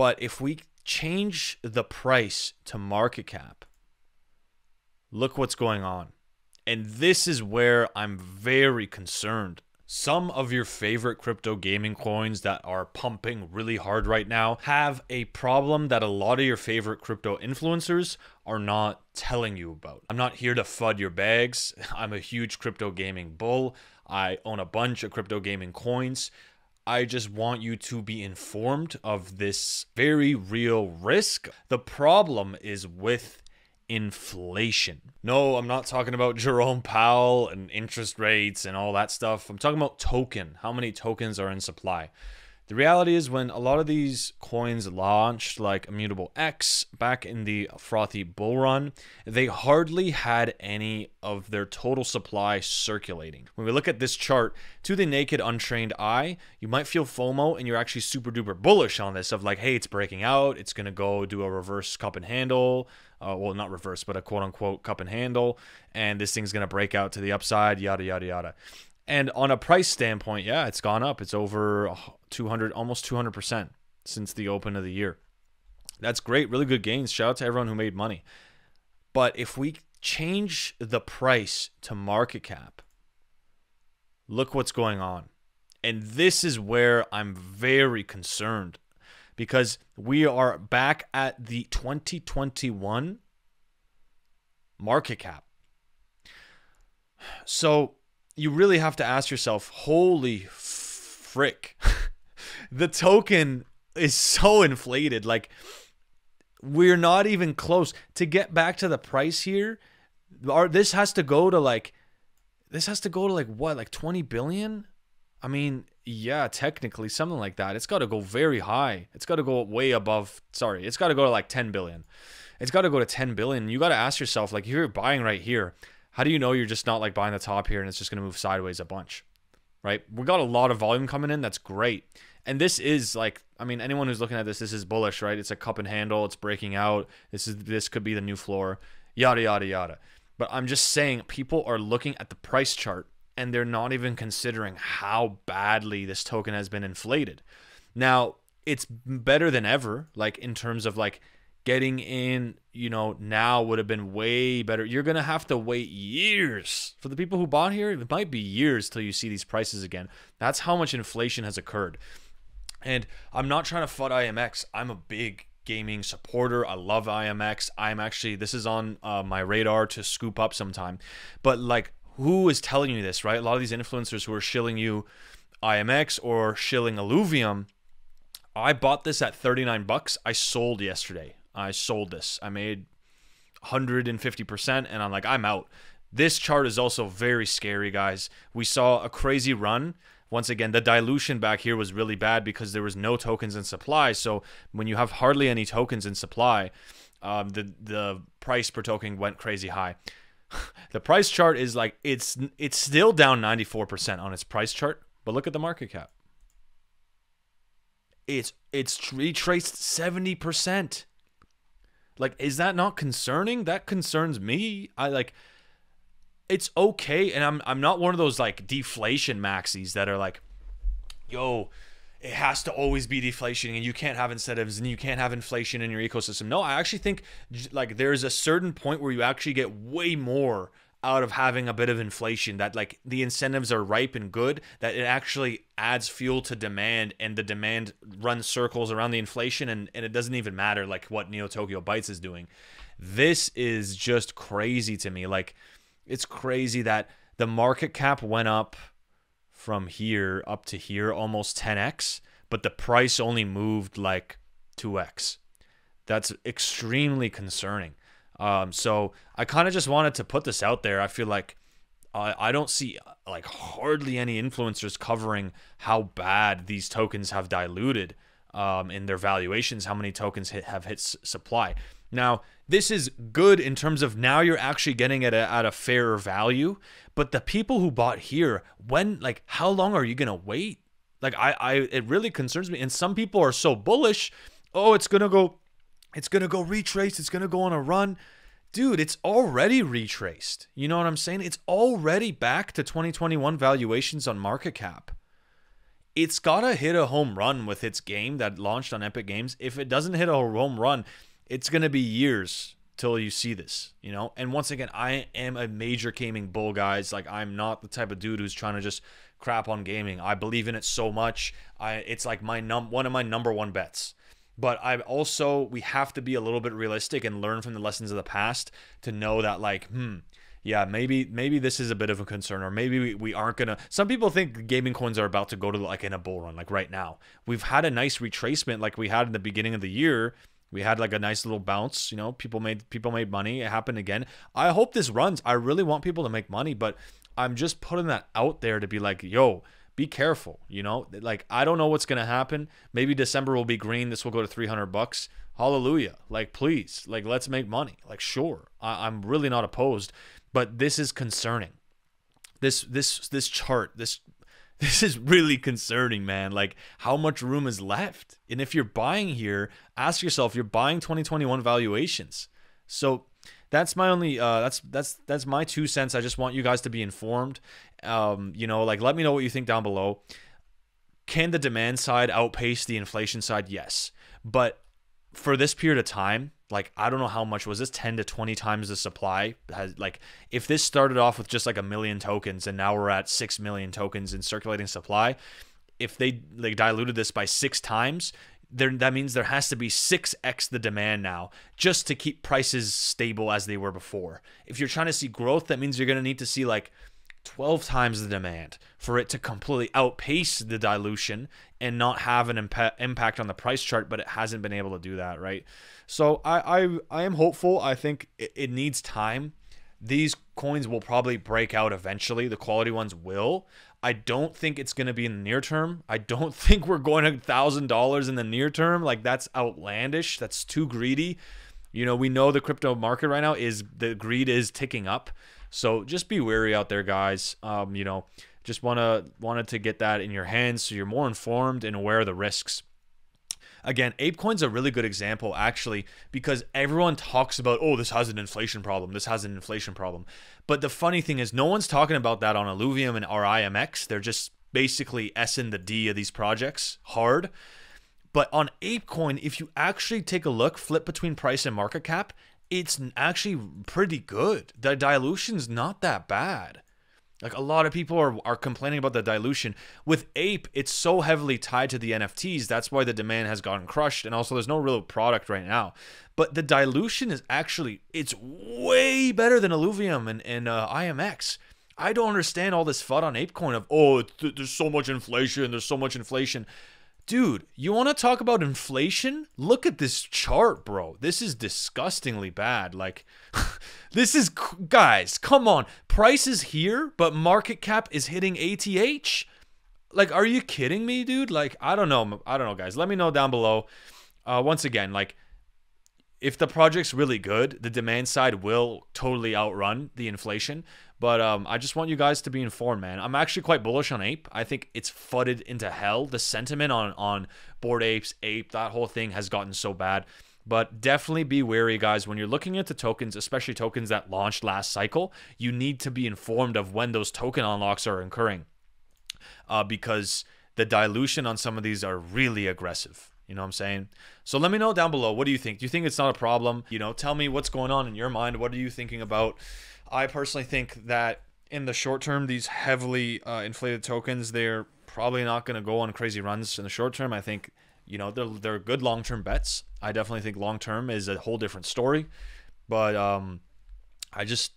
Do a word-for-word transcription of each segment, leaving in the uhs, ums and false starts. But if we change the price to market cap, look what's going on. And this is where I'm very concerned. Some of your favorite crypto gaming coins that are pumping really hard right now have a problem that a lot of your favorite crypto influencers are not telling you about. I'm not here to FUD your bags. I'm a huge crypto gaming bull. I own a bunch of crypto gaming coins. I just want you to be informed of this very real risk. The problem is with inflation. No, I'm not talking about Jerome Powell and interest rates and all that stuff. I'm talking about token, how many tokens are in supply. The reality is when a lot of these coins launched, like Immutable X back in the frothy bull run, they hardly had any of their total supply circulating. When we look at this chart, to the naked untrained eye, you might feel FOMO and you're actually super duper bullish on this of like, hey, it's breaking out. It's going to go do a reverse cup and handle. Uh, well, not reverse, but a quote unquote cup and handle. And this thing's going to break out to the upside, yada, yada, yada. And on a price standpoint, yeah, it's gone up. It's over two hundred, almost two hundred percent since the open of the year. That's great. Really good gains. Shout out to everyone who made money. But if we change the price to market cap, look what's going on. And this is where I'm very concerned because we are back at the twenty twenty-one market cap. So you really have to ask yourself, holy frick, the token is so inflated. Like, we're not even close to get back to the price here. Our, this has to go to like, this has to go to like what, like twenty billion? I mean, yeah, technically something like that. It's got to go very high. It's got to go way above. Sorry, it's got to go to like ten billion. It's got to go to ten billion. You got to ask yourself, like, if you're buying right here, how do you know you're just not like buying the top here and it's just going to move sideways a bunch, right? We got a lot of volume coming in. That's great. And this is like, I mean, anyone who's looking at this, this is bullish, right? It's a cup and handle. It's breaking out. This is, this could be the new floor, yada, yada, yada. But I'm just saying people are looking at the price chart and they're not even considering how badly this token has been inflated. Now it's better than ever, like in terms of like, getting in, you know, now would have been way better. You're going to have to wait years. For the people who bought here, it might be years till you see these prices again. That's how much inflation has occurred. And I'm not trying to FUD I M X. I'm a big gaming supporter. I love I M X. I'm actually, this is on uh, my radar to scoop up sometime. But like, who is telling you this, right? A lot of these influencers who are shilling you I M X or shilling Illuvium. I bought this at thirty-nine bucks. I sold yesterday. I sold this. I made one hundred fifty percent and I'm like, I'm out. This chart is also very scary, guys. We saw a crazy run. Once again, the dilution back here was really bad because there was no tokens in supply. So when you have hardly any tokens in supply, um, the, the price per token went crazy high. The price chart is like, it's, it's still down ninety-four percent on its price chart, but look at the market cap. It's, it's retraced seventy percent. Like, is that not concerning? That concerns me. I like, it's okay. And I'm, I'm not one of those like deflation maxis that are like, yo, it has to always be deflation and you can't have incentives and you can't have inflation in your ecosystem. No, I actually think like there's a certain point where you actually get way more out of having a bit of inflation, that like the incentives are ripe and good, that it actually adds fuel to demand and the demand runs circles around the inflation and, and it doesn't even matter like what Neo Tokyo Bytes is doing. This is just crazy to me. Like, it's crazy that the market cap went up from here up to here almost ten X, but the price only moved like two X. That's extremely concerning. Um, so I kind of just wanted to put this out there. I feel like I, I don't see like hardly any influencers covering how bad these tokens have diluted um, in their valuations, how many tokens hit, have hit supply. Now, this is good in terms of now you're actually getting it at a fairer value, but the people who bought here, when, like, how long are you going to wait? Like, I, I, it really concerns me. And some people are so bullish. Oh, it's going to go. It's going to go retrace. It's going to go on a run. Dude, it's already retraced. You know what I'm saying? It's already back to twenty twenty-one valuations on market cap. it's gotta hit a home run with its game that launched on Epic Games. If it doesn't hit a home run, it's gonna be years till you see this, you know? And once again, I am a major gaming bull, guys. Like, I'm not the type of dude who's trying to just crap on gaming. I believe in it so much. I it's like my num one of my number one bets. But I also, we have to be a little bit realistic and learn from the lessons of the past to know that, like, hmm, yeah, maybe maybe this is a bit of a concern, or maybe we, we aren't gonna. Some people think gaming coins are about to go to, like, in a bull run, like right now. We've had a nice retracement, like we had in the beginning of the year. We had like a nice little bounce, you know, people made people made money. It happened again. I hope this runs. I really want people to make money, but I'm just putting that out there to be like, yo, be careful, you know? Like, I don't know what's going to happen. Maybe December will be green. This will go to three hundred bucks. Hallelujah. Like, please, like, let's make money. Like, sure. I I'm really not opposed, but this is concerning. This this this chart, this This is really concerning, man. Like, how much room is left? And if you're buying here, ask yourself, you're buying twenty twenty-one valuations. So that's my only, uh, that's, that's, that's my two cents. I just want you guys to be informed. Um, you know, like, let me know what you think down below. Can the demand side outpace the inflation side? Yes. But for this period of time, like, I don't know how much was this, ten to twenty times the supply? Has, like, if this started off with just like a million tokens and now we're at six million tokens in circulating supply, if they like diluted this by six times, there, that means there has to be six X the demand now just to keep prices stable as they were before. If you're trying to see growth, that means you're going to need to see like twelve times the demand for it to completely outpace the dilution and not have an impa impact on the price chart, but it hasn't been able to do that, right? So I, I, I am hopeful. I think it, it needs time. These coins will probably break out eventually. The quality ones will. I don't think it's going to be in the near term. I don't think we're going to one thousand dollars in the near term. Like, that's outlandish. That's too greedy. You know, we know the crypto market right now is, the greed is ticking up. So just be wary out there, guys. Um, you know, just wanna wanted to get that in your hands so you're more informed and aware of the risks. Again, ApeCoin's a really good example, actually, because everyone talks about, oh, this has an inflation problem, this has an inflation problem. But the funny thing is, no one's talking about that on Illuvium and R I M X. They're just basically S-ing the D of these projects hard. But on ApeCoin, if you actually take a look, flip between price and market cap, it's actually pretty good. The dilution's not that bad. Like, a lot of people are, are complaining about the dilution. With Ape, it's so heavily tied to the N F Ts. That's why the demand has gotten crushed. And also, there's no real product right now. But the dilution is actually, it's way better than Illuvium and, and uh, I M X. I don't understand all this FUD on ApeCoin of, oh, th there's so much inflation, there's so much inflation. Dude, you want to talk about inflation? Look at this chart, bro. This is disgustingly bad. Like, this is, guys, come on. Price is here, but market cap is hitting A T H. Like, are you kidding me, dude? Like, I don't know. I don't know, guys. Let me know down below. Uh, once again, like, if the project's really good, the demand side will totally outrun the inflation. But um, I just want you guys to be informed, man. I'm actually quite bullish on Ape. I think it's fudded into hell. The sentiment on, on Bored Apes, Ape, that whole thing has gotten so bad. But definitely be wary, guys. When you're looking into tokens, especially tokens that launched last cycle, you need to be informed of when those token unlocks are occurring. Uh, because the dilution on some of these are really aggressive. You know what I'm saying? So let me know down below. What do you think? Do you think it's not a problem? You know, tell me what's going on in your mind. What are you thinking about? I personally think that in the short term, these heavily uh, inflated tokens, they're probably not going to go on crazy runs in the short term. I think, you know, they're, they're good long-term bets. I definitely think long-term is a whole different story. But um, I just,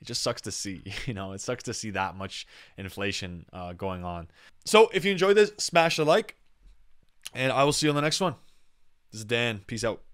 it just sucks to see, you know, it sucks to see that much inflation uh, going on. So if you enjoyed this, smash the like. And I will see you on the next one. This is Dan. Peace out.